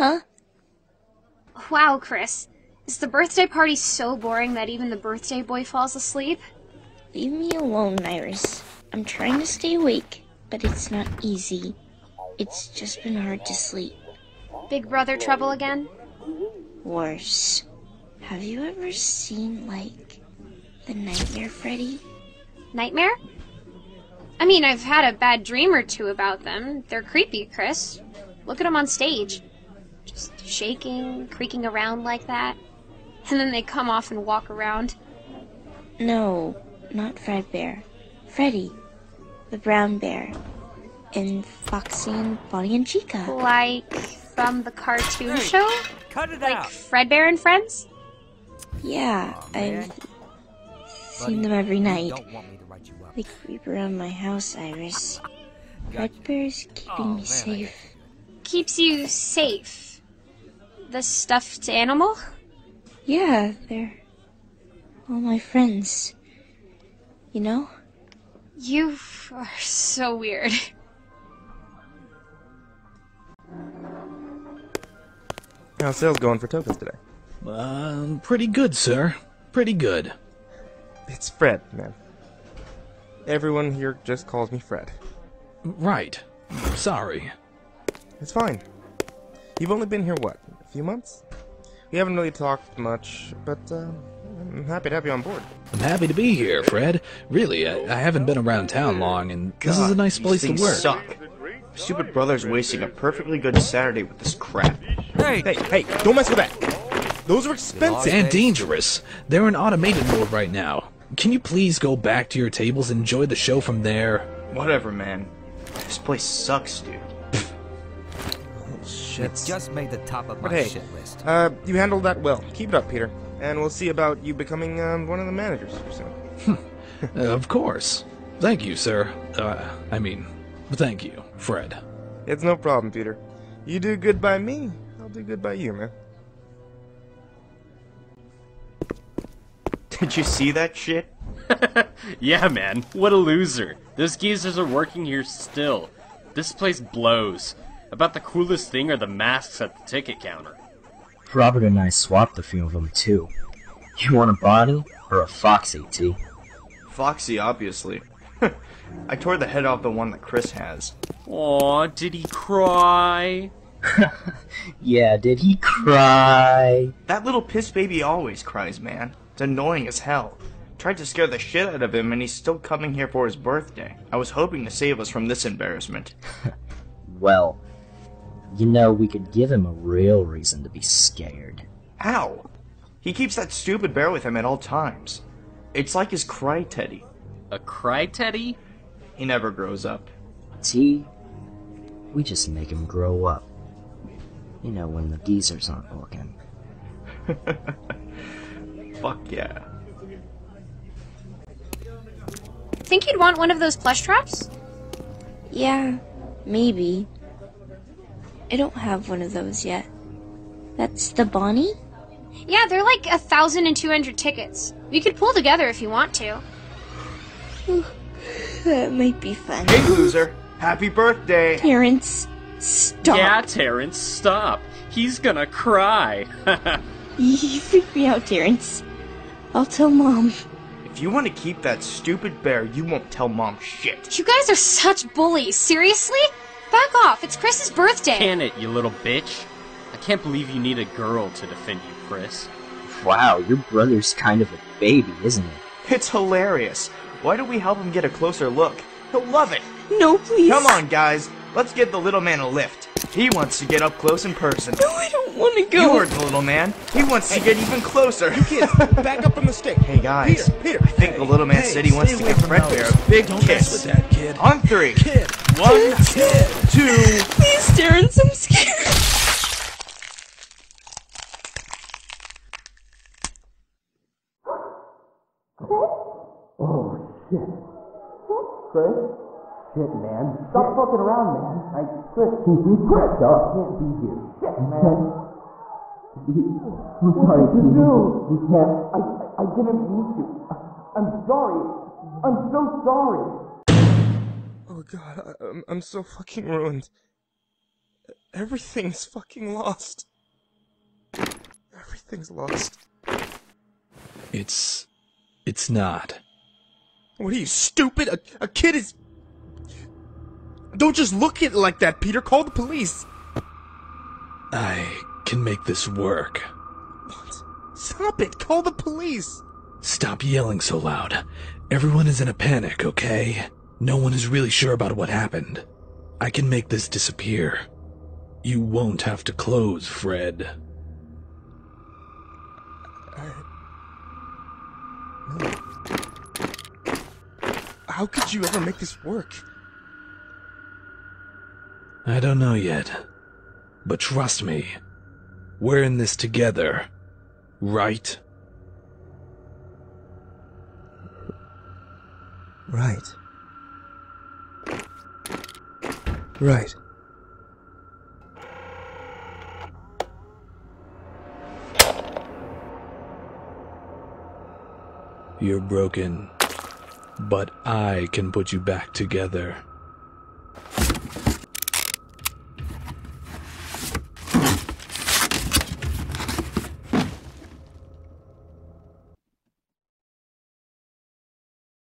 Huh? Wow, Chris. Is the birthday party so boring that even the birthday boy falls asleep? Leave me alone, Iris. I'm trying to stay awake, but it's not easy. It's just been hard to sleep. Big brother trouble again? Worse. Have you ever seen, like, the Nightmare Freddy? Nightmare? I mean, I've had a bad dream or two about them. They're creepy, Chris. Look at them on stage. Just shaking, creaking around like that. And then they come off and walk around. No, not Fredbear. Freddy, the brown bear, and Foxy and Bonnie and Chica. Like from the cartoon show? Cut it like out. Fredbear and Friends? Yeah, oh, I've seen them every night. They creep around my house, Iris. Fredbear's keeping me safe. Keeps you safe? The stuffed animal? Yeah, they're all my friends. You know? You are so weird. How's sales going for tokens today? Pretty good, sir. Pretty good. It's Fred, man. Everyone here just calls me Fred. Right. Sorry. It's fine. You've only been here, what, a few months? We haven't really talked much, but I'm happy to have you on board. I'm happy to be here, Fred. Really, I haven't been around town long, and God, this is a nice place to work. Suck. Stupid brother's wasting a perfectly good Saturday with this crap. Hey, don't mess with that! Those are expensive! And dangerous. They're in automated mode right now. Can you please go back to your tables and enjoy the show from there? Whatever, man. This place sucks, dude. Shit. It just made the top of my shit list. You handled that well. Keep it up, Peter. And we'll see about you becoming one of the managers soon. Of course. Thank you, sir. I mean, thank you, Fred. It's no problem, Peter. You do good by me, I'll do good by you, man. Did you see that shit? Yeah, man. What a loser. Those geezers are working here still. This place blows. About the coolest thing are the masks at the ticket counter. Robert and I swapped a few of them, too. You want a Bonnie or a Foxy, T? Foxy, obviously. I tore the head off the one that Chris has. Aw, did he cry? Yeah, did he cry? That little piss baby always cries, man. It's annoying as hell. Tried to scare the shit out of him, and he's still coming here for his birthday. I was hoping to save us from this embarrassment. Well... you know, we could give him a real reason to be scared. Ow! He keeps that stupid bear with him at all times. It's like his cry teddy. A cry teddy? He never grows up. See? We just make him grow up. You know, when the geezers aren't working. Fuck yeah. Think you'd want one of those plush traps? Yeah, maybe. I don't have one of those yet. That's the Bonnie? Yeah, they're like 1,200 tickets. You could pull together if you want to. That might be fun. Hey, loser! Happy birthday! Terrence, stop! Yeah, Terrence, stop! He's gonna cry! You freaked me out, Terrence. I'll tell Mom. If you want to keep that stupid bear, you won't tell Mom shit. You guys are such bullies, seriously? Back off! It's Chris's birthday! Can it, you little bitch! I can't believe you need a girl to defend you, Chris. Wow, your brother's kind of a baby, isn't he? It's hilarious. Why don't we help him get a closer look? He'll love it! No, please! Come on, guys! Let's give the little man a lift. He wants to get up close and personal. No, I don't want to go! You heard the little man. He wants to get even closer. You kids, back up from the stick. Hey, guys. Peter. I think the little man said he wants to give Fredbear a big kiss. Don't mess with that, kid. On three. Kid. One, kid. Two. Please, Terrence, I'm scared. Oh, shit. Chris? Shit, man. Stop fucking around, man. Chris, Chris, I can't be here. Shit, man. I'm sorry, you can't. I didn't mean to. I'm sorry. I'm so sorry. Oh, God, I'm so fucking ruined. Everything's fucking lost. Everything's lost. It's not. What are you, stupid? A kid is... Don't just look at it like that, Peter. Call the police. I can make this work. What? Stop it. Call the police. Stop yelling so loud. Everyone is in a panic, okay? No one is really sure about what happened. I can make this disappear. You won't have to close, Fred. No. How could you ever make this work? I don't know yet. But trust me, we're in this together, right? Right. Right. You're broken, but I can put you back together.